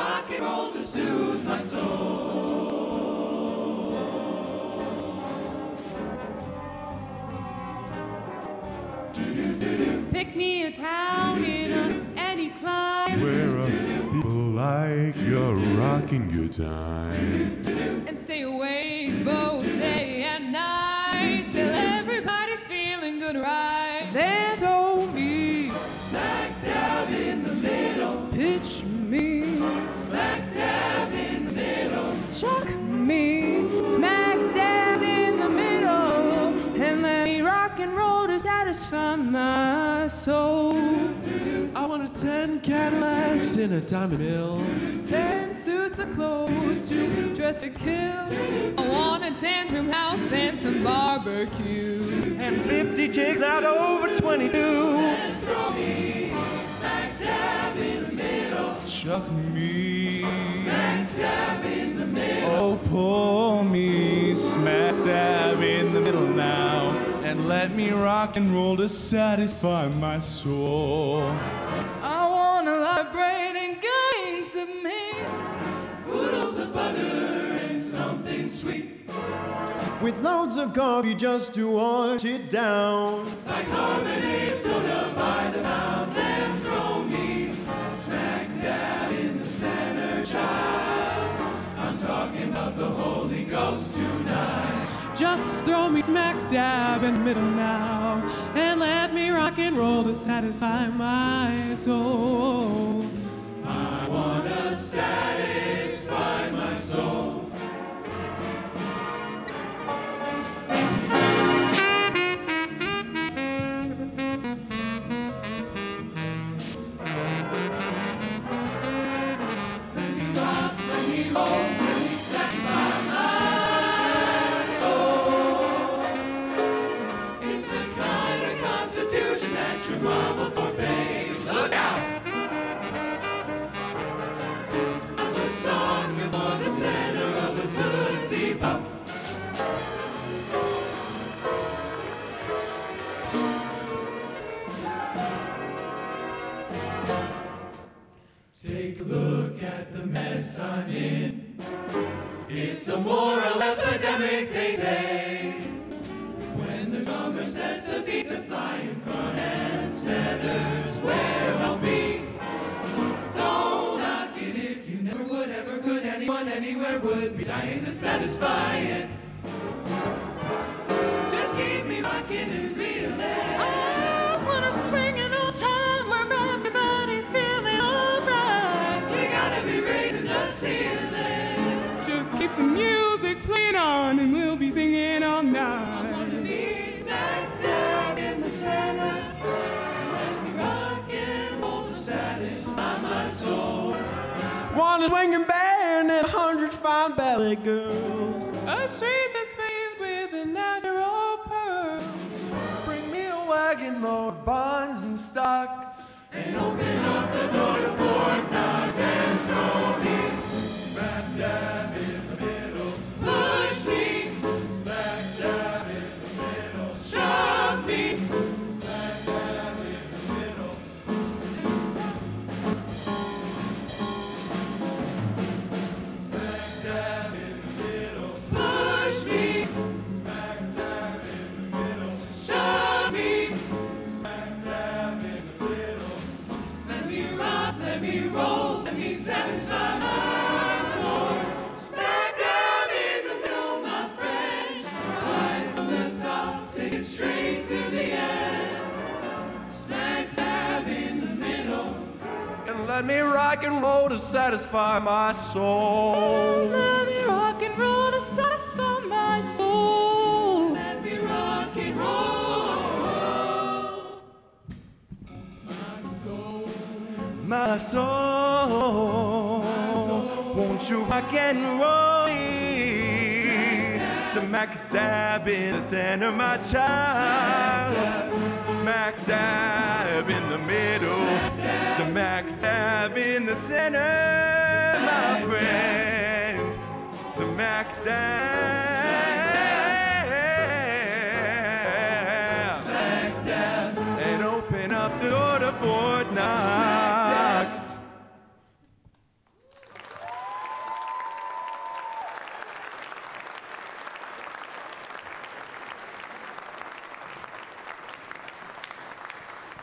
rock and roll to soothe my soul. Pick me a town in any climate where people like you're rocking your time, and stay awake both day and night till everybody's feeling good right. They told me smack dab in the middle. Pitch me smack dab in the middle. Chuck me smack dab in the middle, and let me rock and roll to satisfy my soul. I wanted 10 Cadillacs in a diamond mill, 10 suits of clothes to dress to kill. I want a tantrum house and some barbecue, and 50 chicks out over 22. And throw me smack dab in the middle. Chuck me smack dab in the middle. Oh, pull me smack dab in the middle now, and let me rock and roll to satisfy my soul. I wanna vibrate and gain some heat, oodles of butter and something sweet. With loads of coffee just to wash it down, bicarbonate soda by the mouth, and throw me smack dab in the center child. I'm talking about the Holy Ghost tonight. Just throw me smack dab in the middle now, and let me rock and roll to satisfy my soul. I wanna satisfy my soul. I'm in. It's a moral epidemic, they say. When the drummer says the feet are flying, front and center's where I'll be. Don't knock it if you never would, ever could. Anyone, anywhere would be dying to satisfy it. Just keep me rocking and reeling. I wanna swing an old time where everybody's feeling alright. We gotta be real. Just keep the music playing on, and we'll be singing all night. I wanna be smack dab in the center, and let me rock and roll to satisfy my soul. Wanna swing and band and 105 ballet girls, a street that's paved with a natural pearl. Bring me a wagon load of bonds and stock, and open up the door to Fort Knox and throw me smack dab in the middle. Push me smack dab in the middle. Shove me smack dab in the middle. Smack dab in the middle. Push me smack dab in the middle. Shove me smack dab in the middle. Let me rock, let me roll, let me satisfy my straight to the end. Smack dab in the middle, and let me rock and roll to satisfy my soul. And let me rock and roll to satisfy my soul. Let me rock and roll my soul. My soul, my soul. Won't you rock and roll? Smack dab in the center, my child. Smack dab in the middle. Smack dab in the center, my friend. Smack dab. Smack dab. And open up the door to Fort Knox.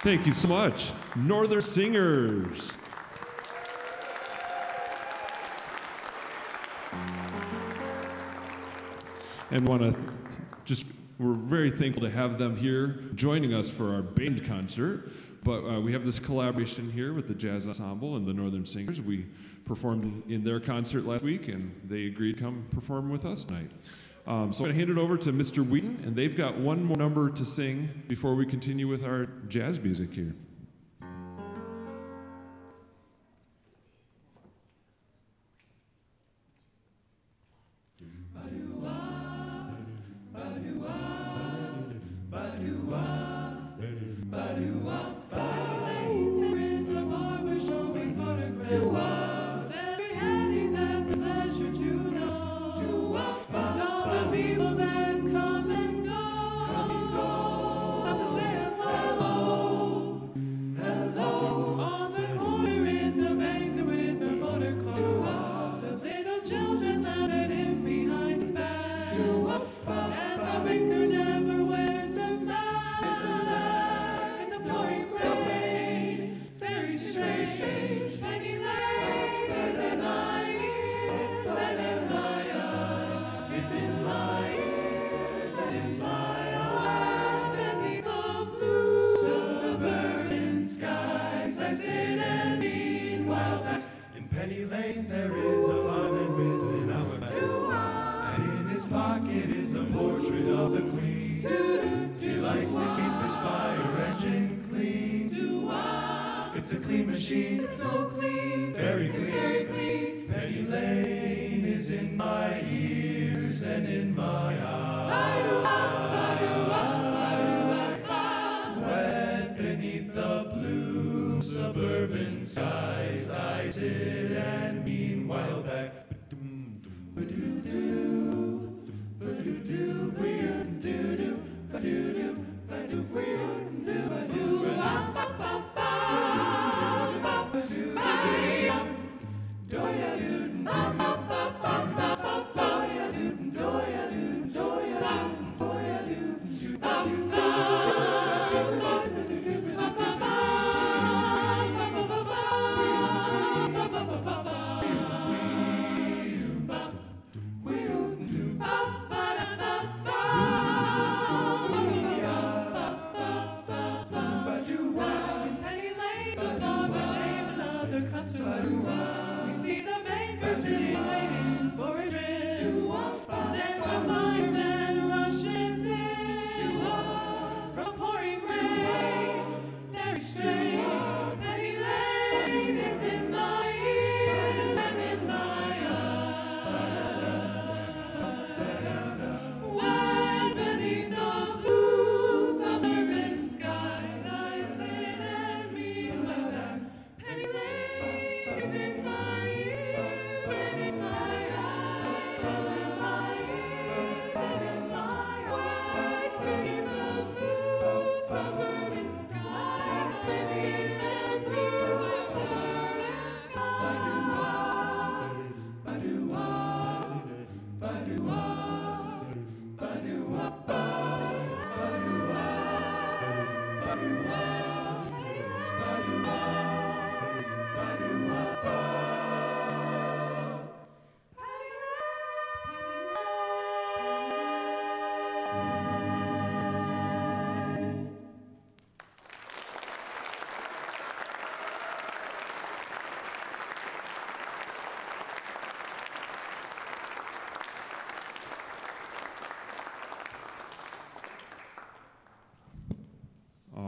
Thank you so much, Northern Singers. And want to just, we're very thankful to have them here joining us for our band concert. But we have this collaboration here with the Jazz Ensemble and the Northern Singers. We performed in their concert last week, and they agreed to come perform with us tonight. So I'm going to hand it over to Mr. Wheaton, and they've got one more number to sing before we continue with our jazz music here.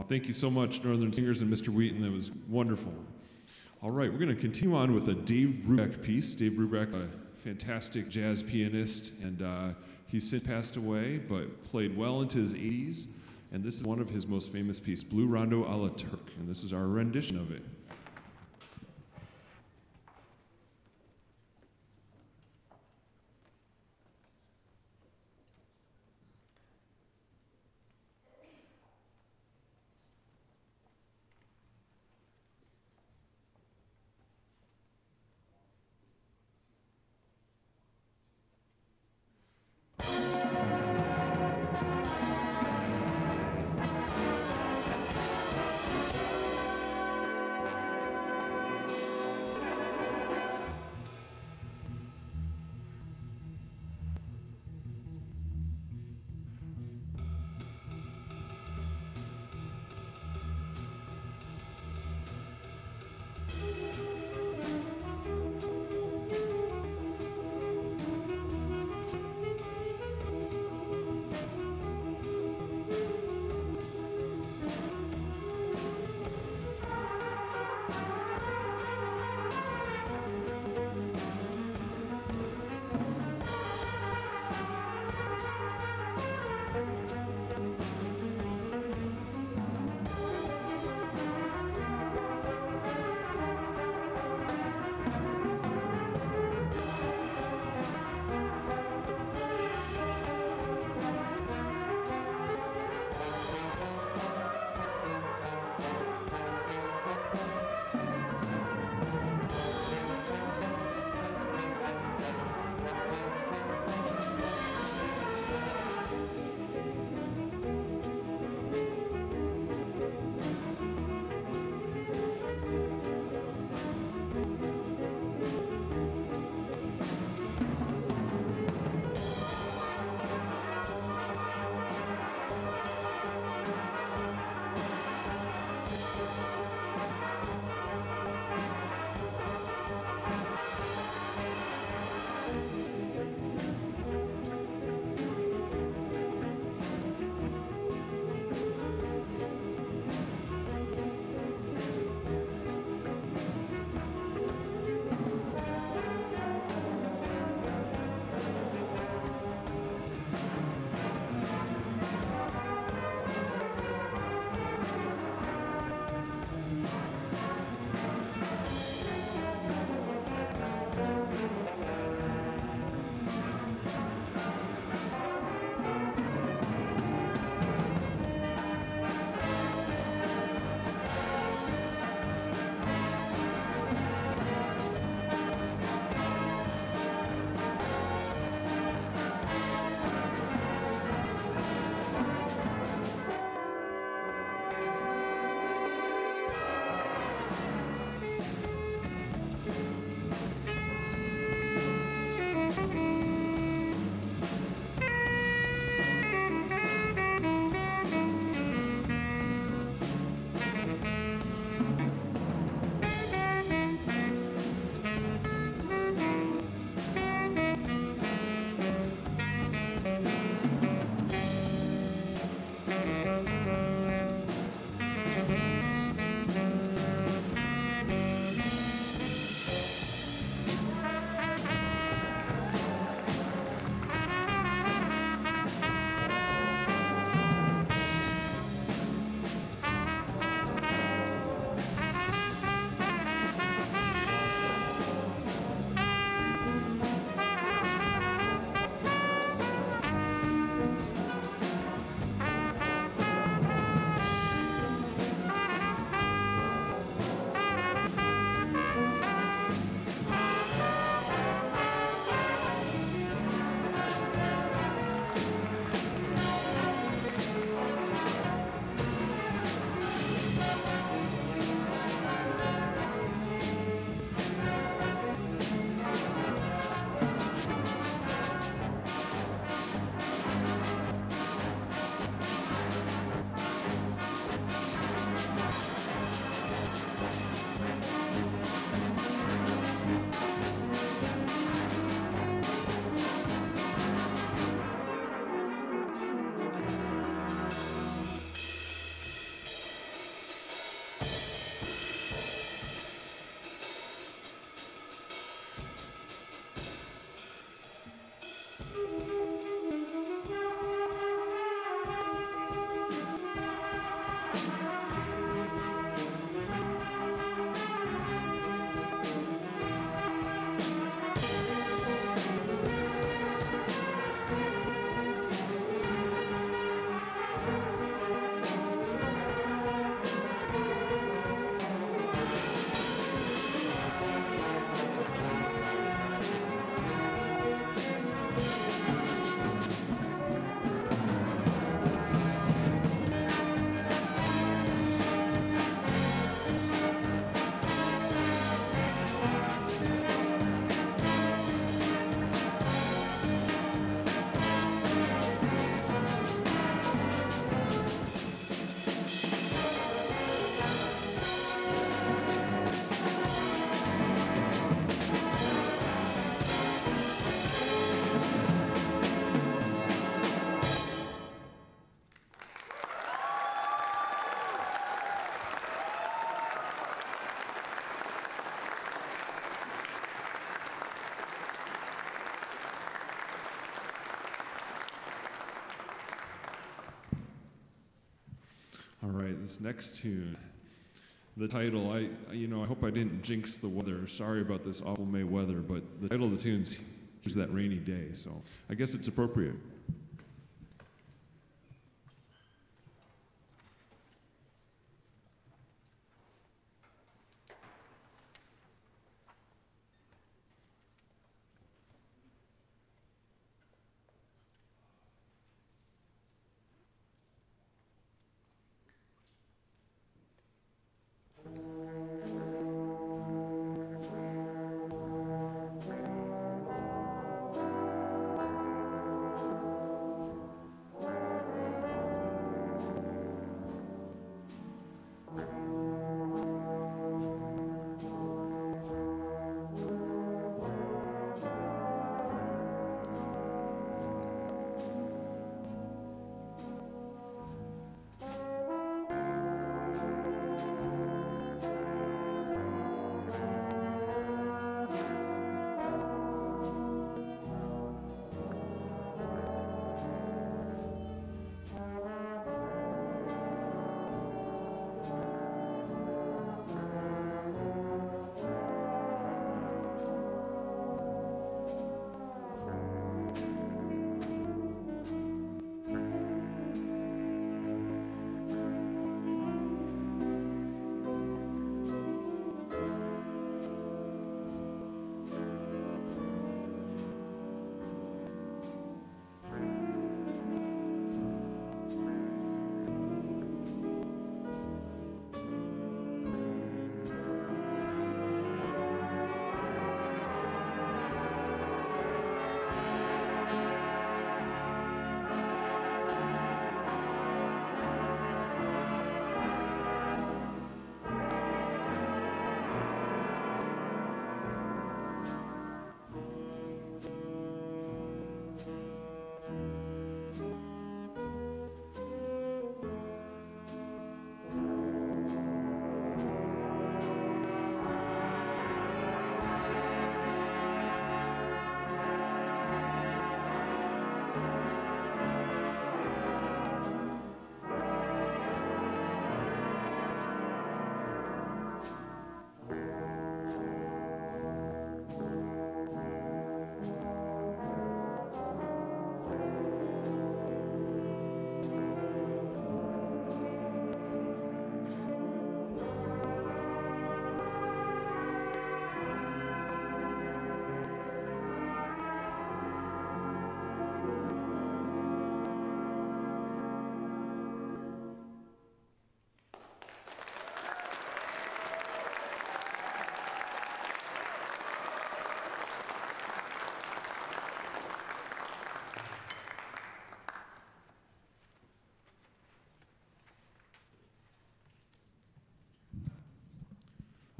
Thank you so much, Northern Singers and Mr. Wheaton. That was wonderful. All right, we're going to continue on with a Dave Brubeck piece. Dave Brubeck, a fantastic jazz pianist, and he's since passed away, but played well into his 80s. And this is one of his most famous pieces, Blue Rondo a la Turk, and this is our rendition of it. All right, this next tune, the title, I hope I didn't jinx the weather. Sorry about this awful May weather, but the title of the tune's Here's That Rainy Day, so I guess it's appropriate.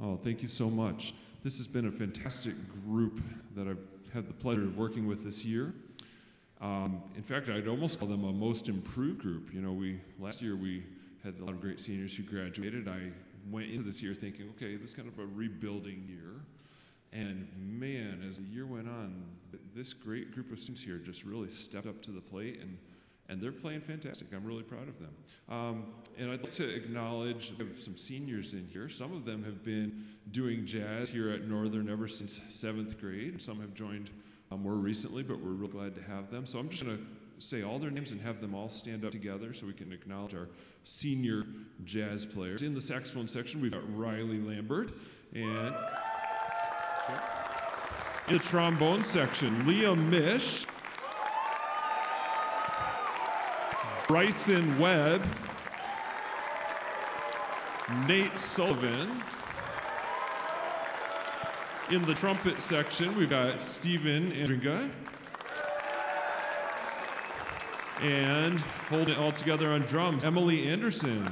Oh, thank you so much. This has been a fantastic group that I've had the pleasure of working with this year. In fact, I'd almost call them a most improved group. You know, last year we had a lot of great seniors who graduated. I went into this year thinking, okay, this is kind of a rebuilding year. And man, as the year went on, this great group of students here just really stepped up to the plate, and they're playing fantastic. I'm really proud of them. And I'd like to acknowledge we have some seniors in here. Some of them have been doing jazz here at Northern ever since 7th grade. Some have joined more recently, but we're really glad to have them. So I'm just gonna say all their names and have them all stand up together so we can acknowledge our senior jazz players. In the saxophone section, we've got Riley Lambert, and in the trombone section, Leah Mish, Bryson Webb, Nate Sullivan. In the trumpet section, we've got Stephen Andringa. And holding it all together on drums, Emily Anderson.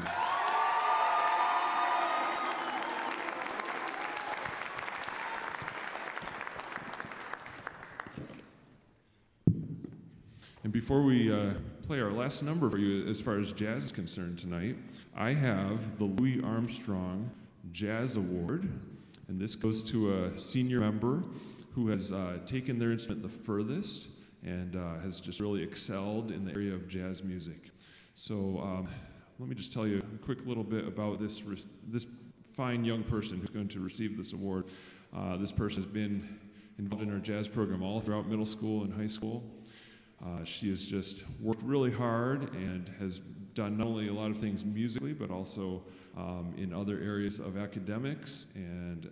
And before we play our last number for you as far as jazz is concerned tonight, I have the Louis Armstrong Jazz Award, and this goes to a senior member who has taken their instrument the furthest and has just really excelled in the area of jazz music. So Let me just tell you a quick little bit about this fine young person who's going to receive this award. This person has been involved in our jazz program all throughout middle school and high school. She has just worked really hard and has done not only a lot of things musically, but also in other areas of academics and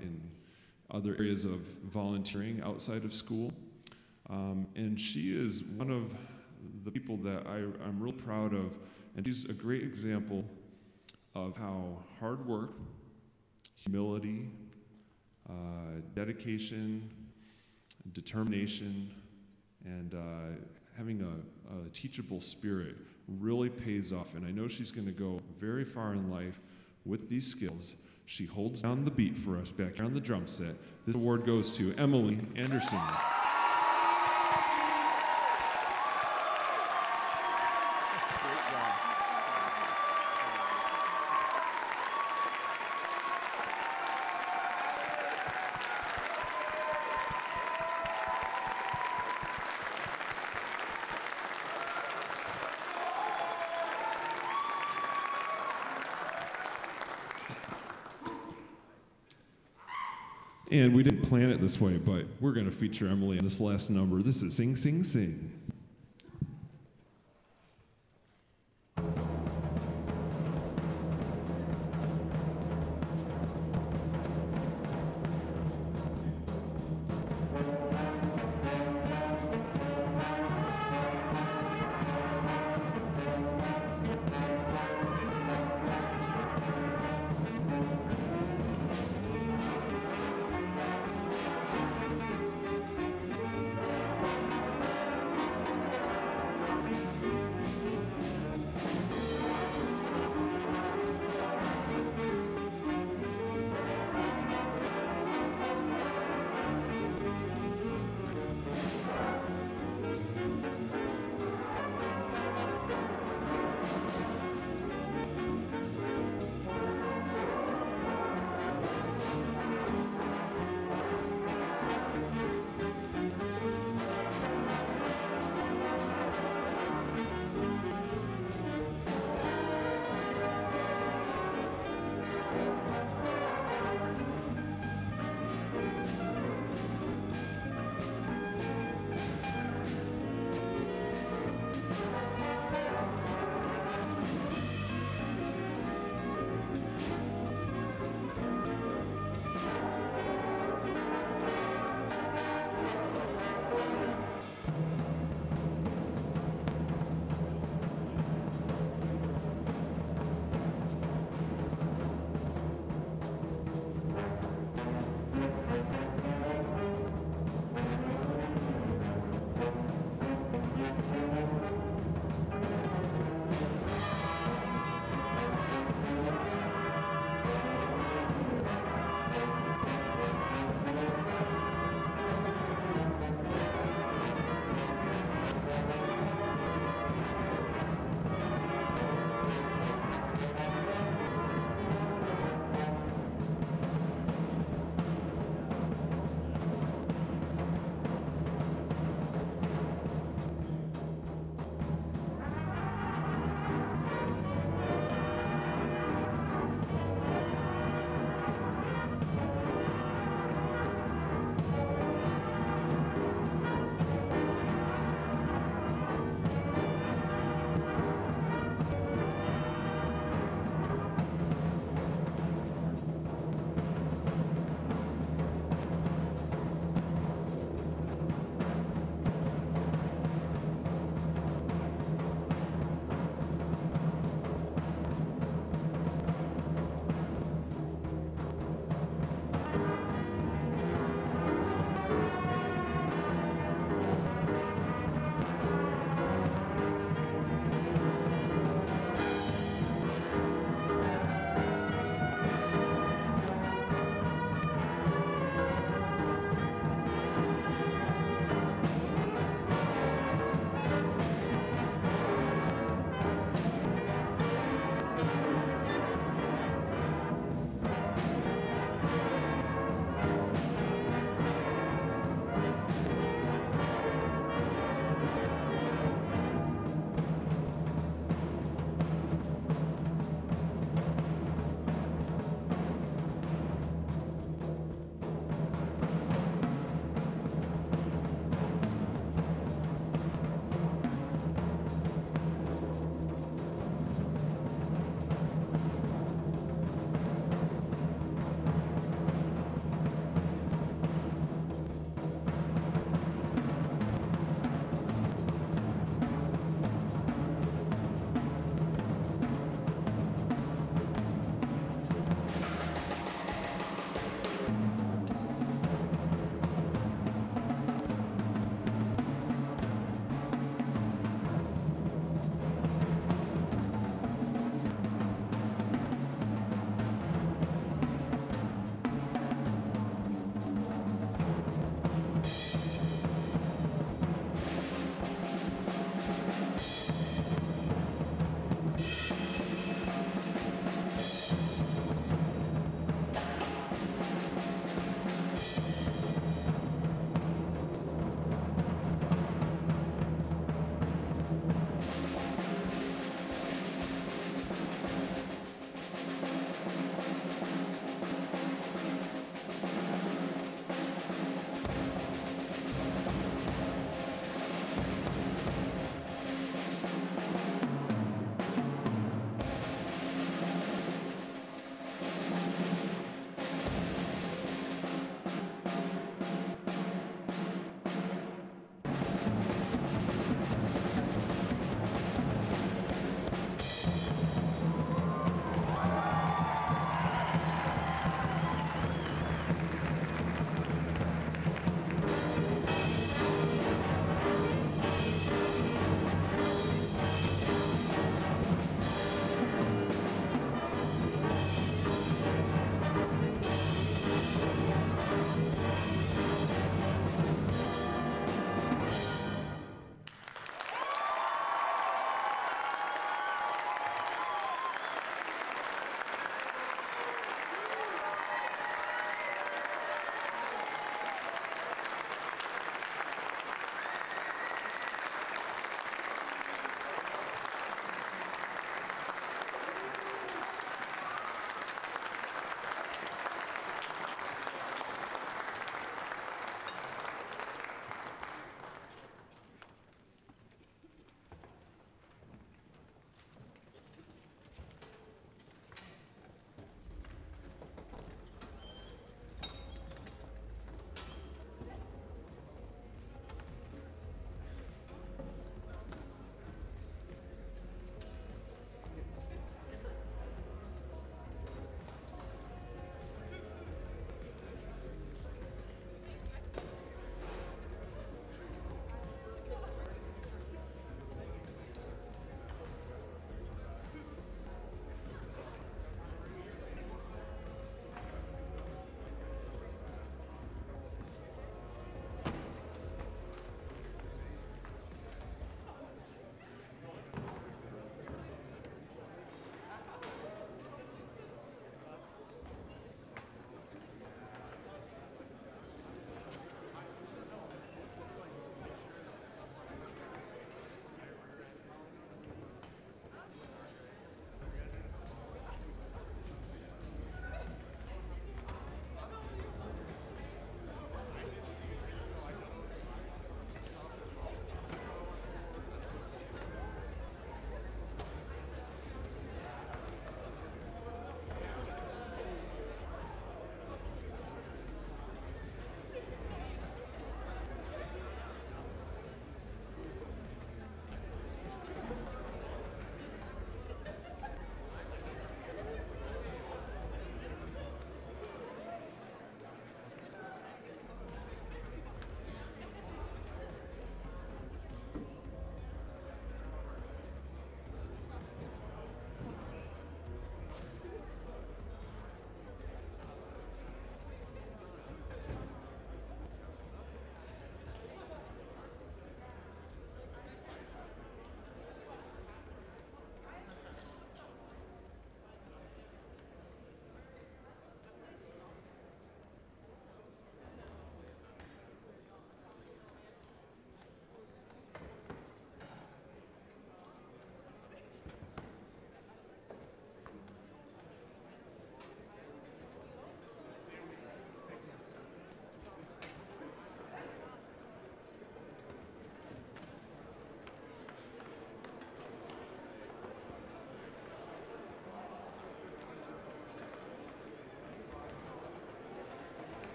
in other areas of volunteering outside of school. And she is one of the people that I'm real proud of, and she's a great example of how hard work, humility, dedication, determination, and having a teachable spirit really pays off. And I know she's going to go very far in life with these skills. She holds down the beat for us back here on the drum set. This award goes to Emily Anderson. And we didn't plan it this way, but we're going to feature Emily in this last number. This is Sing Sing Sing.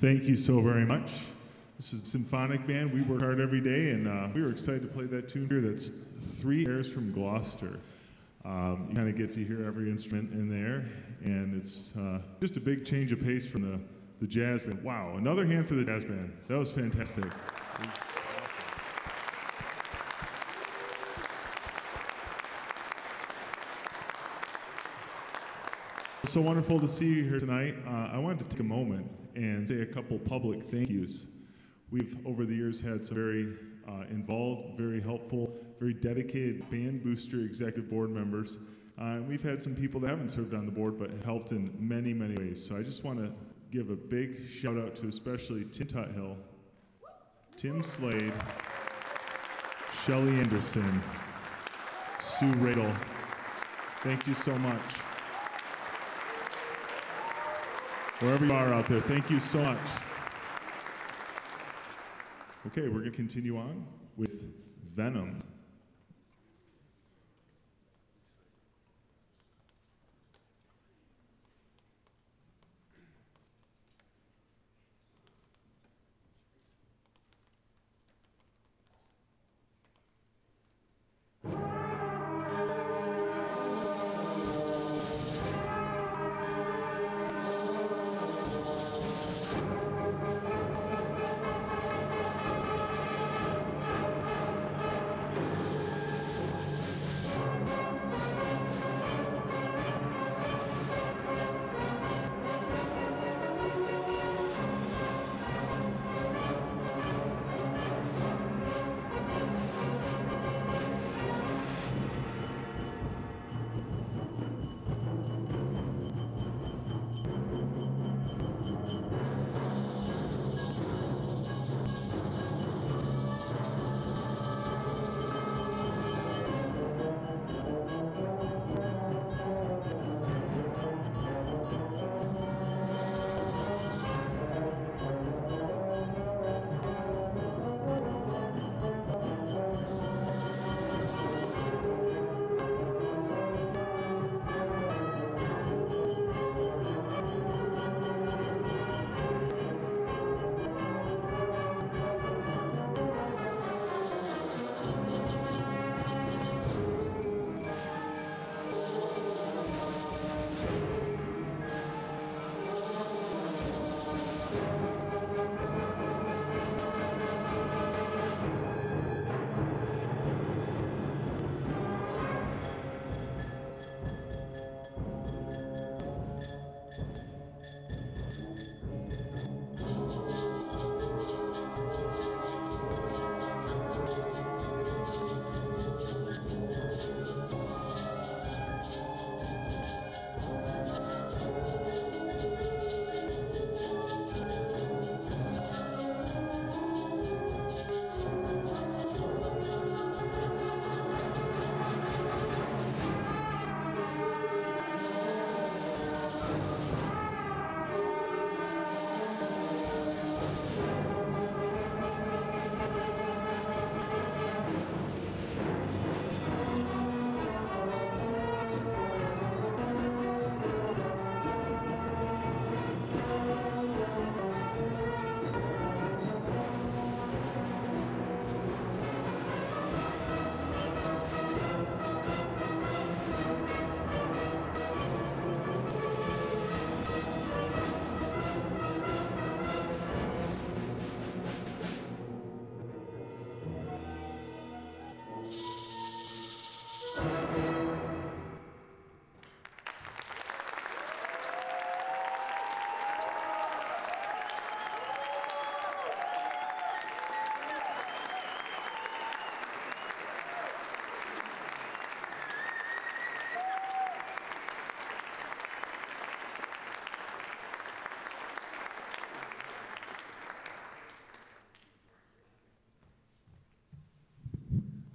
Thank you so very much. This is the Symphonic Band. We work hard every day, and we were excited to play that tune here. That's three airs from Gloucester. You kind of get to hear every instrument in there, and it's just a big change of pace from the jazz band. Wow, another hand for the jazz band. That was fantastic. It was awesome. So wonderful to see you here tonight. I wanted to take a moment and say a couple public thank yous. We've, over the years, had some very involved, very helpful, very dedicated band booster executive board members. We've had some people that haven't served on the board but helped in many, many ways. So I just want to give a big shout out to especially Tim Tuthill, Tim Slade, Shelly Anderson, Sue Riddle. Thank you so much. Wherever you are out there, thank you so much. Okay, we're going to continue on with Venom.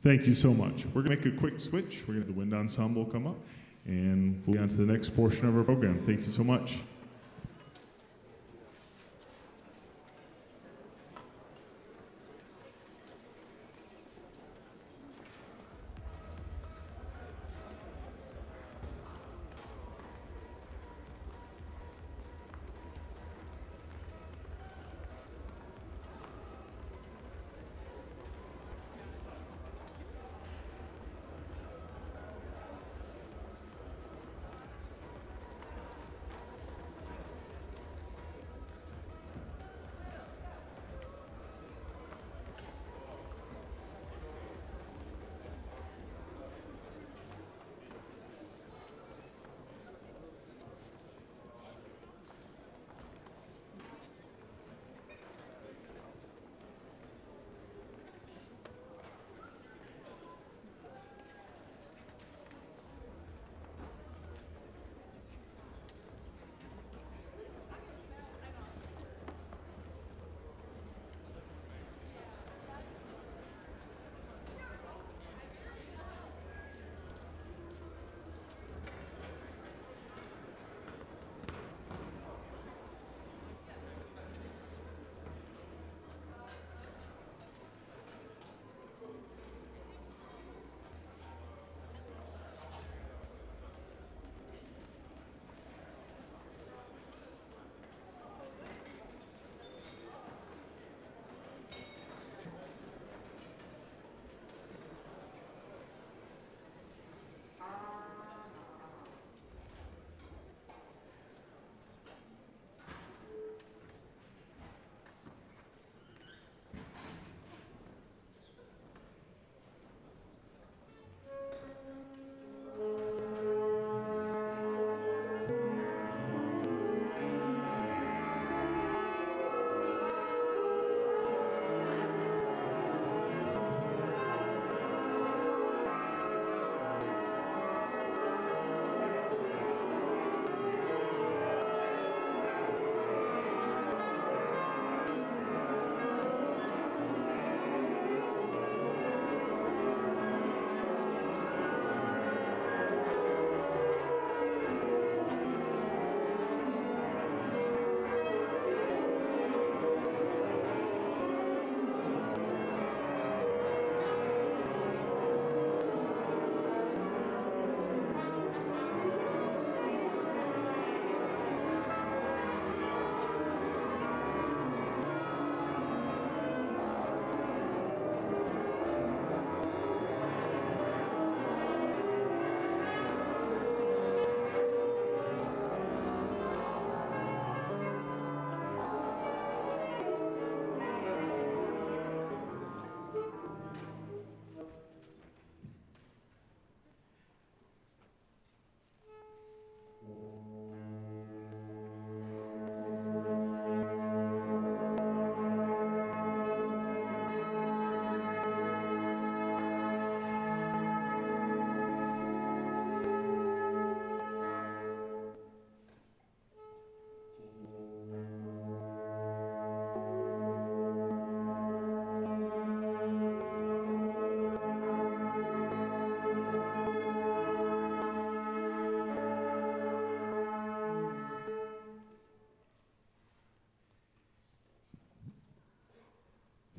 Thank you so much. We're going to make a quick switch. We're going to have the wind ensemble come up, and we'll be on to the next portion of our program. Thank you so much.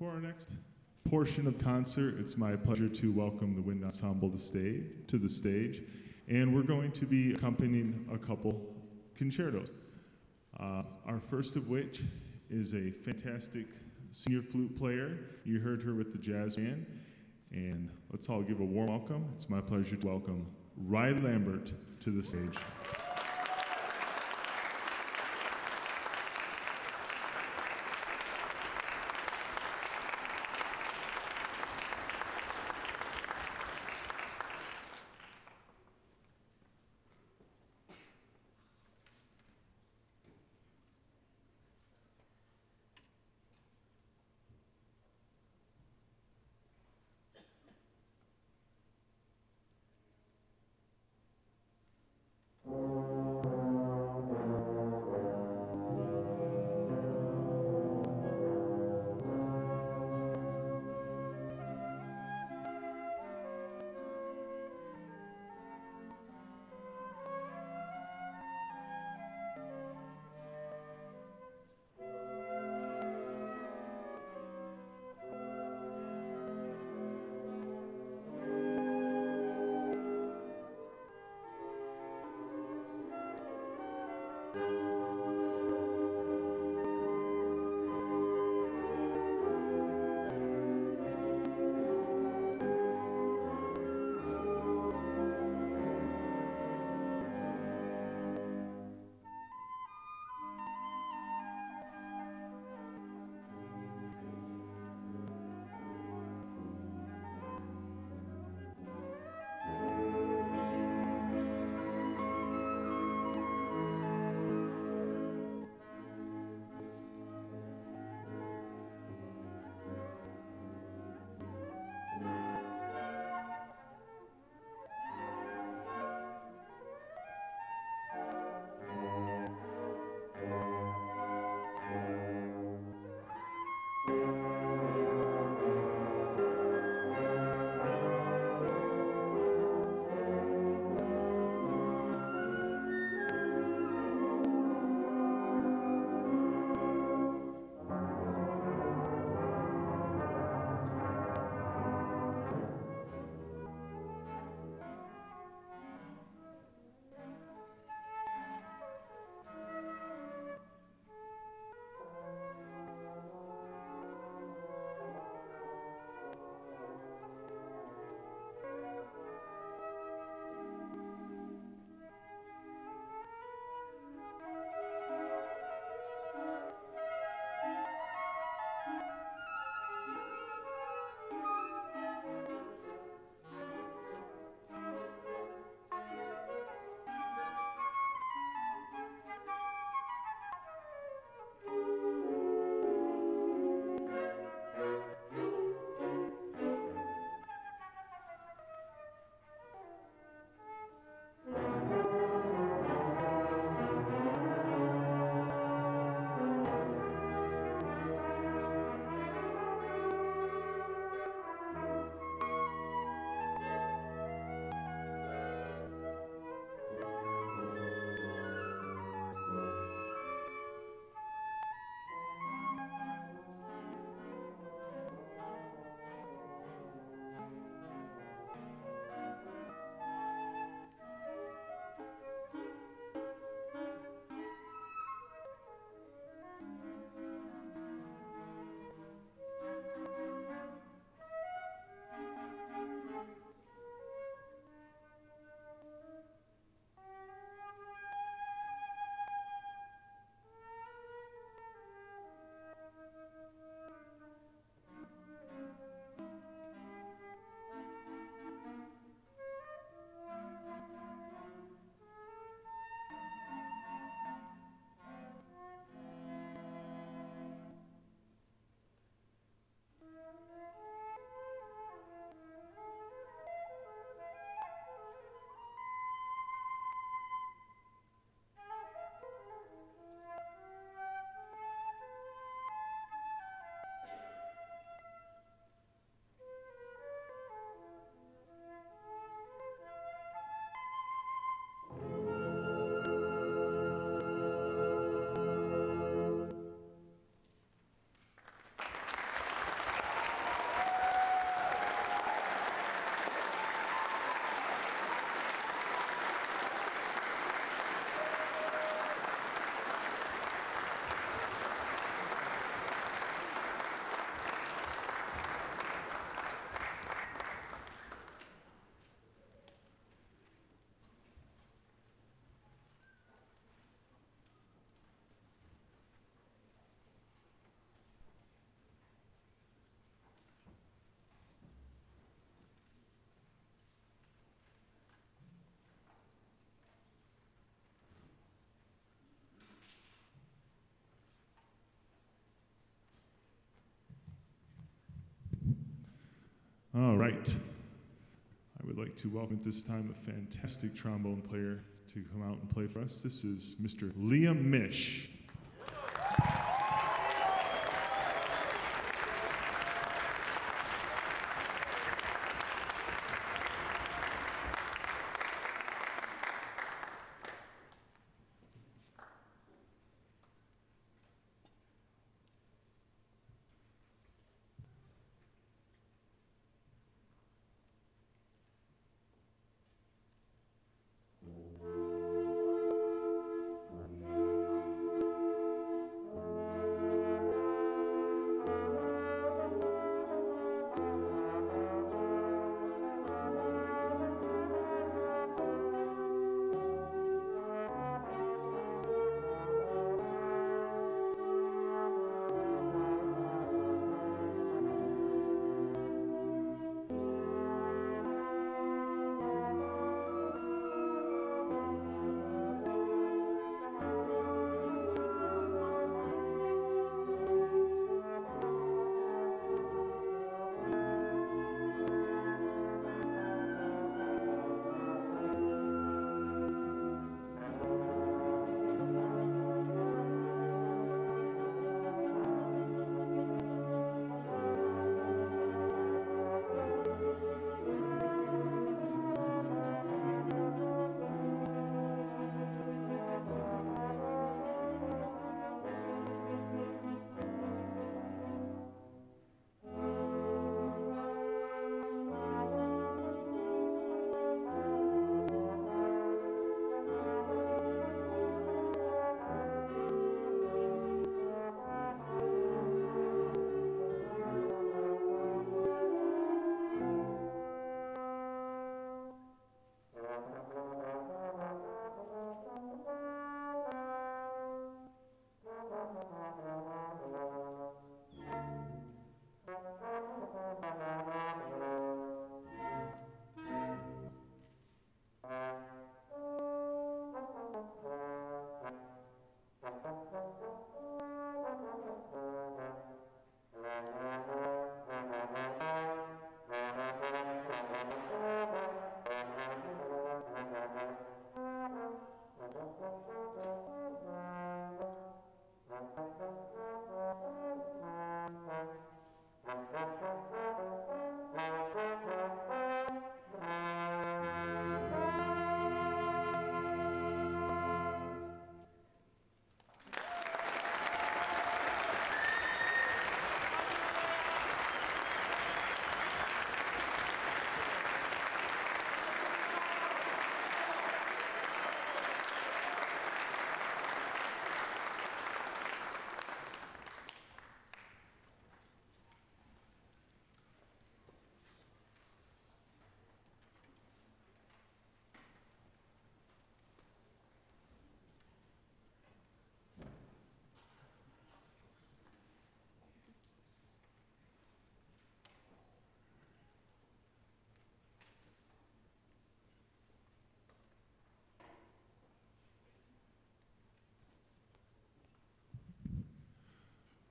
For our next portion of concert, it's my pleasure to welcome the Wind Ensemble to the stage, and we're going to be accompanying a couple concertos. Our first of which is a fantastic senior flute player. You heard her with the jazz band, and let's all give a warm welcome. It's my pleasure to welcome Rye Lambert to the stage. Thank you. All right. I would like to welcome at this time a fantastic trombone player to come out and play for us. This is Mr. Liam Mish.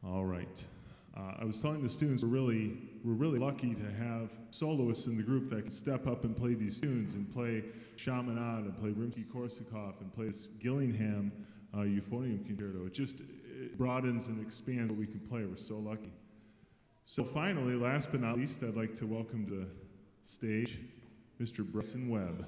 All right. I was telling the students we're really lucky to have soloists in the group that can step up and play these tunes and play Chaminade and play Rimsky-Korsakov and play this Gillingham euphonium concerto. It broadens and expands what we can play. We're so lucky. So finally, last but not least, I'd like to welcome to the stage Mr. Bryson Webb.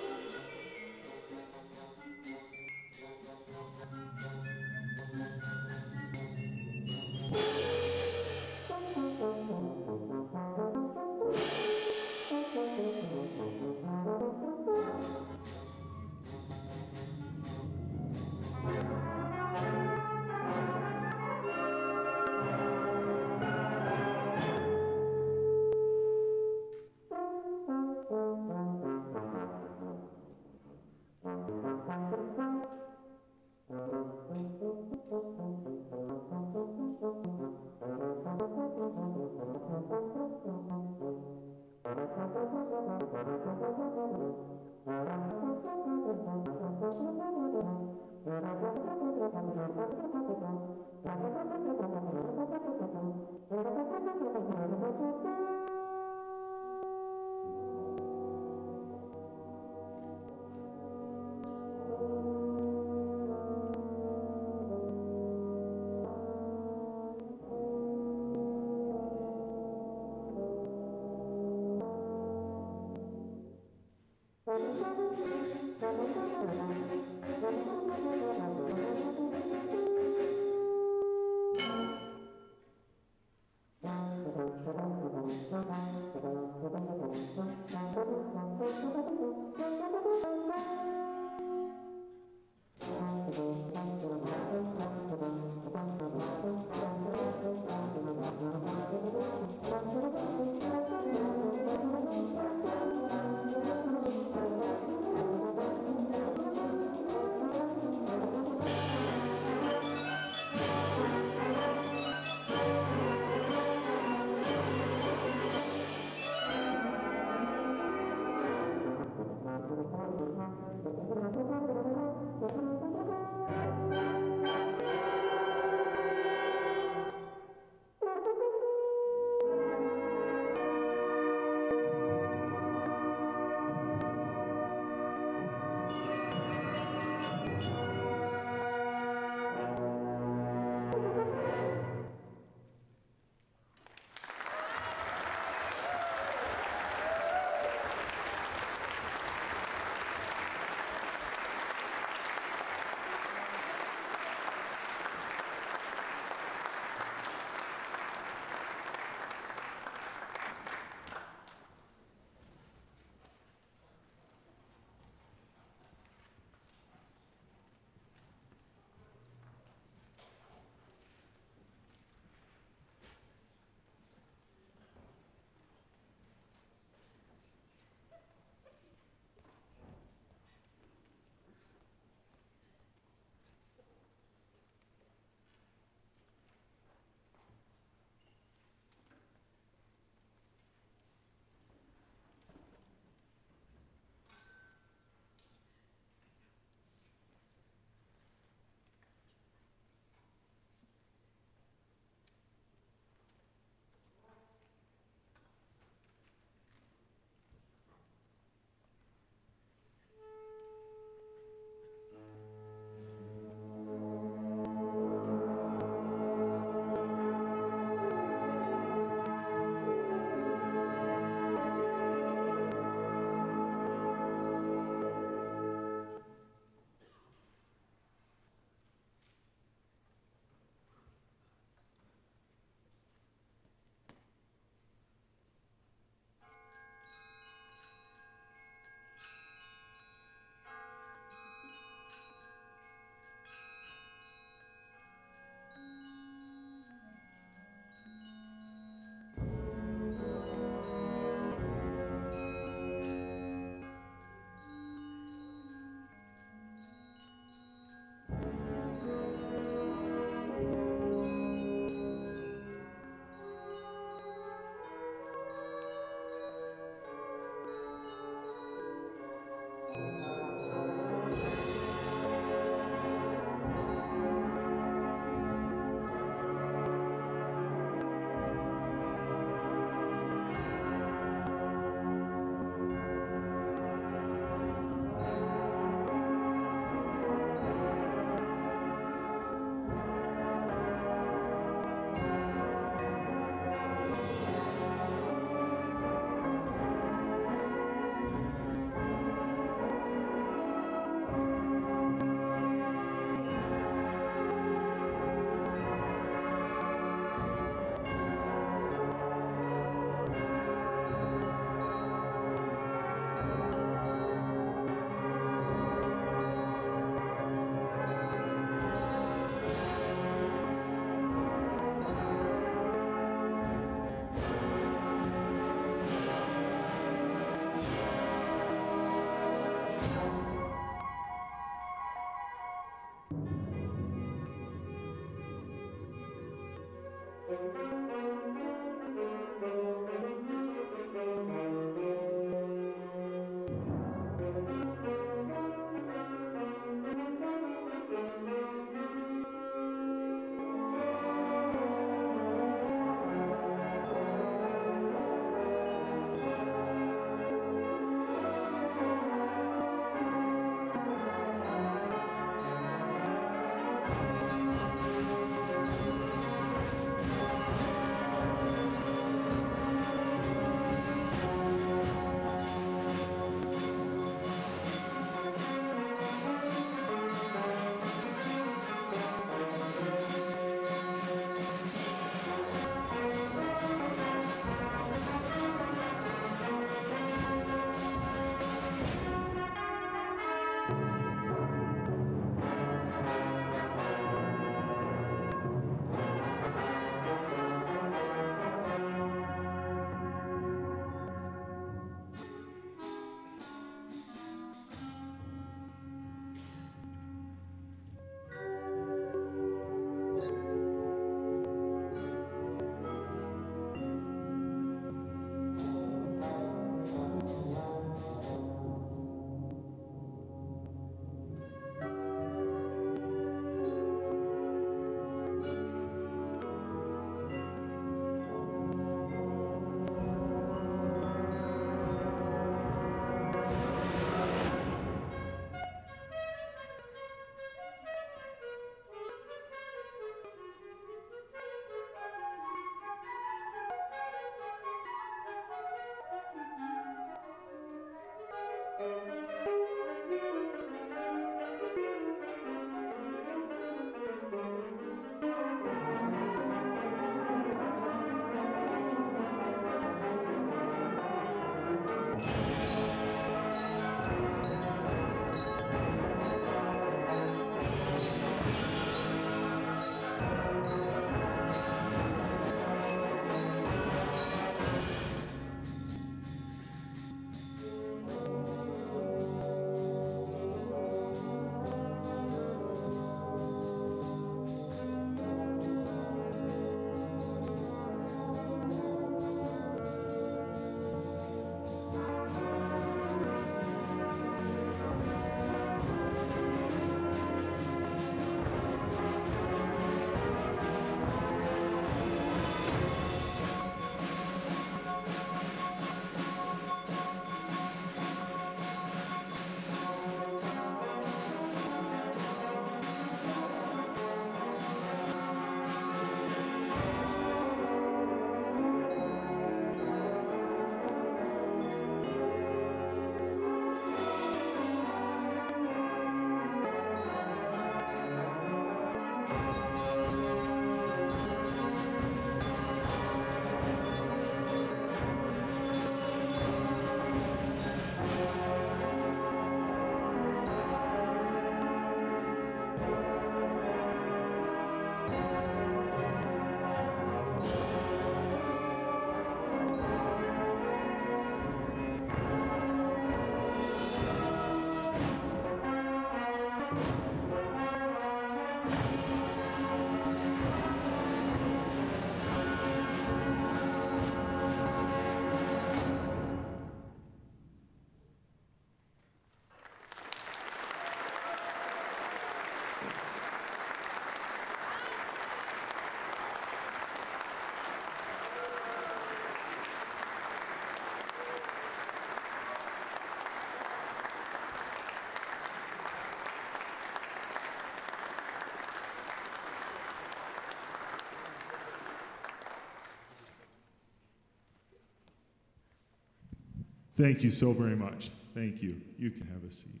Thank you so very much. Thank you. You can have a seat.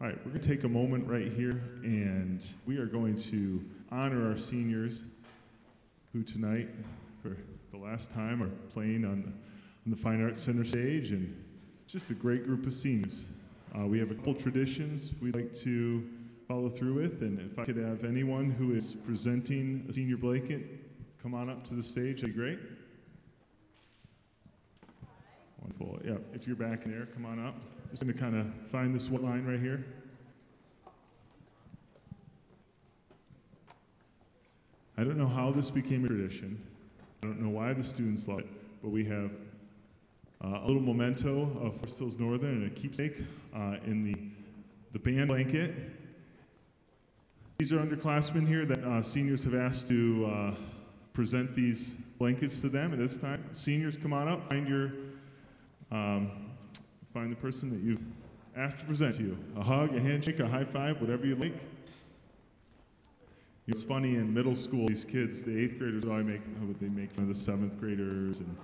All right, we're going to take a moment right here, and we are going to honor our seniors who tonight, for the last time, are playing on the Fine Arts Center stage, and it's just a great group of seniors. We have a couple traditions we'd like to follow through with, and if I could have anyone who is presenting a senior blanket come on up to the stage, that'd be great. Wonderful. Yeah, if you're back in there, come on up. Just going to kind of find this one line right here. I don't know how this became a tradition. I don't know why the students love it, but we have a little memento of Forest Hills Northern and a keepsake in the band blanket. These are underclassmen here that seniors have asked to present these blankets to them at this time. Seniors, come on up. Find your find the person that you've asked to present to you. A hug, a handshake, a high five, whatever you like. It's funny, in middle school, these kids, the eighth graders, they make fun of the seventh graders, and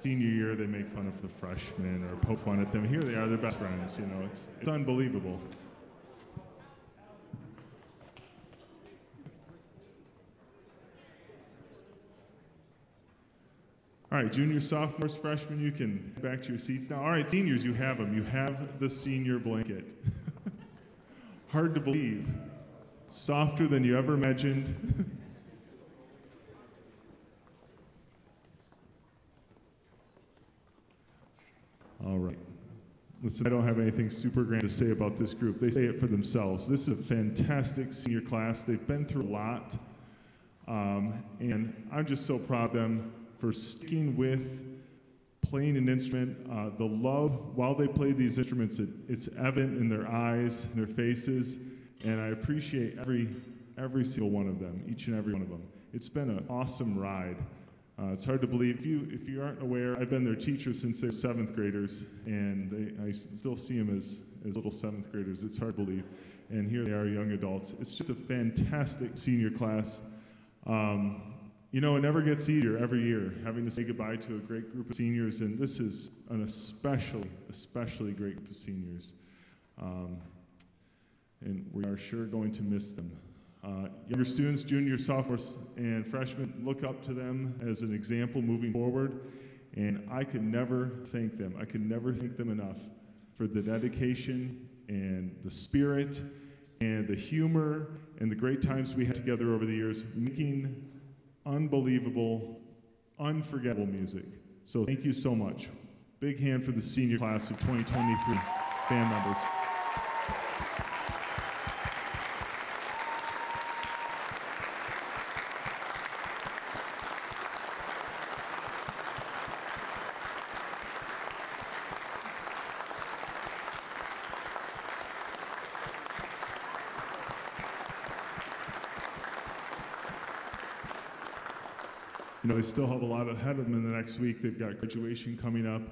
senior year, they make fun of the freshmen or poke fun at them. Here they are, they're best friends, you know, it's unbelievable. All right, juniors, sophomores, freshmen, you can head back to your seats now. All right, seniors, you have them. You have the senior blanket. Hard to believe. Softer than you ever imagined. All right. Listen, I don't have anything super grand to say about this group. They say it for themselves. This is a fantastic senior class. They've been through a lot, and I'm just so proud of them for sticking with playing an instrument. The love, while they play these instruments, it's evident in their eyes, in their faces, and I appreciate every single one of them, each and every one of them. It's been an awesome ride. It's hard to believe. If you aren't aware, I've been their teacher since they were seventh graders, and I still see them as little seventh graders. It's hard to believe. And here they are, young adults. It's just a fantastic senior class. You know, it never gets easier every year, having to say goodbye to a great group of seniors, and this is an especially great group of seniors. And we are sure going to miss them. Younger students, juniors, sophomores, and freshmen, look up to them as an example moving forward, and I can never thank them. I can never thank them enough for the dedication and the spirit and the humor and the great times we had together over the years, making unbelievable, unforgettable music. So thank you so much. Big hand for the senior class of 2023 band members. You know, they still have a lot ahead of them in the next week. They've got graduation coming up.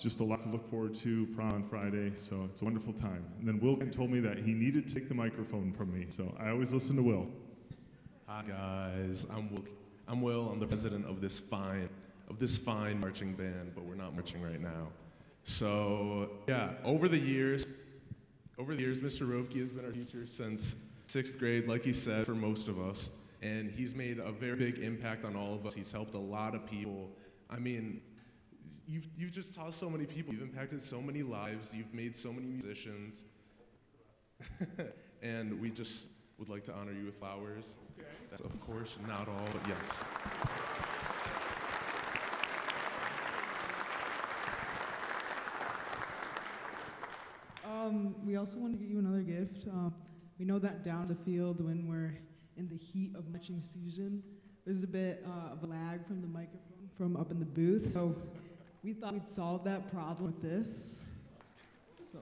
Just a lot to look forward to, prom on Friday, so it's a wonderful time. And then Will told me that he needed to take the microphone from me, so I always listen to Will. Hi guys, I'm Will. I'm the president of this fine marching band, but we're not marching right now. So yeah, over the years, Mr. Roepke has been our teacher since sixth grade, like he said, for most of us. And he's made a very big impact on all of us. He's helped a lot of people. I mean, you've just taught so many people. You've impacted so many lives. You've made so many musicians. And we just would like to honor you with flowers. Okay. That's, of course, not all, but yes. We also want to give you another gift. We know that down the field when we're in the heat of marching season, there's a bit of a lag from the microphone from up in the booth. So we thought we'd solve that problem with this. So.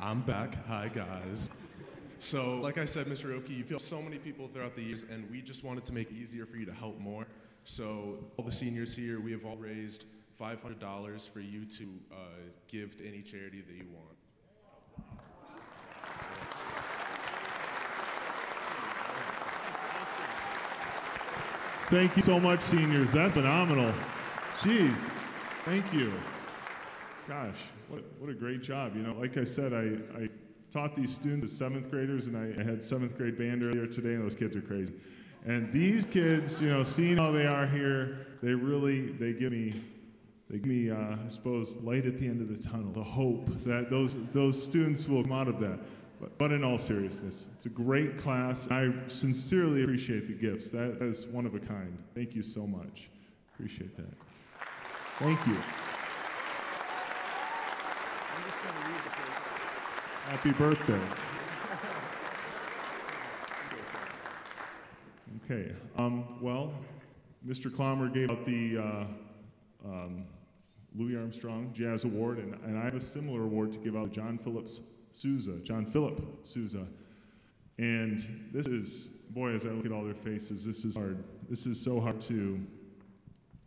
I'm back. Hi, guys. So, like I said, Mr. Oki, you feel so many people throughout the years, and we just wanted to make it easier for you to help more. So, all the seniors here, we have all raised $500 for you to give to any charity that you want. Thank you so much, seniors. That's phenomenal. Jeez. Thank you. Gosh, what a great job. You know, like I said, I taught these students as 7th graders, and I had 7th grade band earlier today, and those kids are crazy. And these kids, you know, seeing how they are here, they really, they give me I suppose, light at the end of the tunnel, the hope that those students will come out of that. But in all seriousness, it's a great class. I sincerely appreciate the gifts. That is one of a kind. Thank you so much. Appreciate that. Thank you. Happy birthday. Okay, well, Mr. Clomber gave out the Louis Armstrong Jazz Award, and I have a similar award to give out, John Philip Sousa. And this is, boy, as I look at all their faces, this is hard. This is so hard to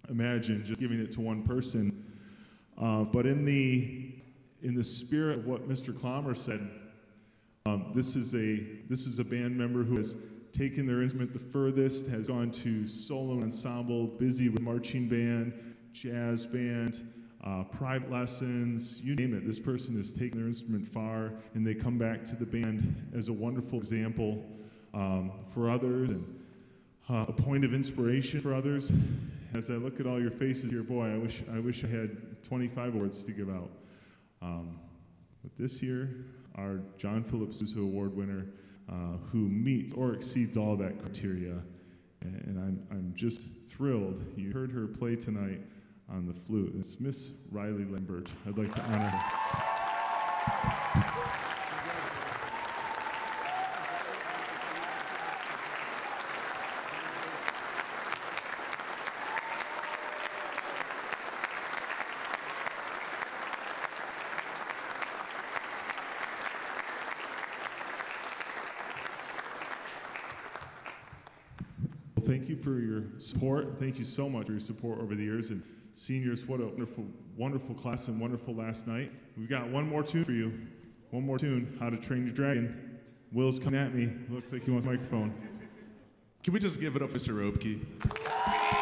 imagine just giving it to one person. But in the spirit of what Mr. Clomber said, this is a band member who has taken their instrument the furthest, has gone to solo ensemble, busy with marching band, jazz band, private lessons, you name it. This person has taken their instrument far, and they come back to the band as a wonderful example for others, and a point of inspiration for others. As I look at all your faces here, boy, I wish I had 25 awards to give out. But this year, our John Philip Sousa Award winner, who meets or exceeds all that criteria, and I'm just thrilled. You heard her play tonight on the flute. It's Miss Riley Lambert. I'd like to honor her. Thank you for your support. Thank you so much for your support over the years. And seniors, what a wonderful, wonderful class and wonderful last night. We've got one more tune for you. One more tune, How to Train Your Dragon. Will's coming at me. Looks like he wants a microphone. Can we just give it up for Mr. Robke?